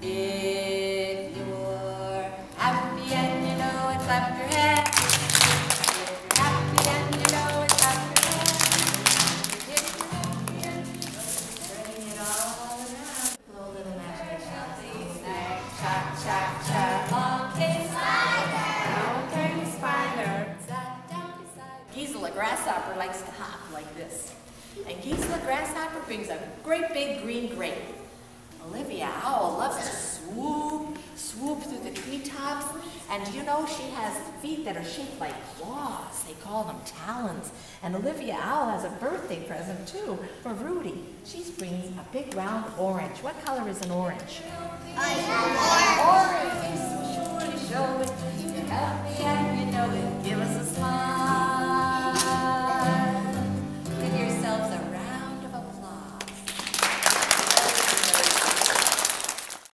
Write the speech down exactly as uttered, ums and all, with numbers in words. If you're happy and you know it, clap your hands. If you're happy and you know it, clap your hands. If you're happy and you know it, bring it all around. A little bit of imagination. Cha cha cha. Long case spider. Long case spider. Sat down beside. Gisela grasshopper likes to hop like this, and Gisela grasshopper brings a great big green grape. Olivia Owl loves to swoop, swoop through the treetops, and you know she has feet that are shaped like claws. They call them talons. And Olivia Owl has a birthday present too for Rudy. She brings a big round orange. What color is an orange? Orange. Orange. Sure, show it. You're happy and you know it. Give us a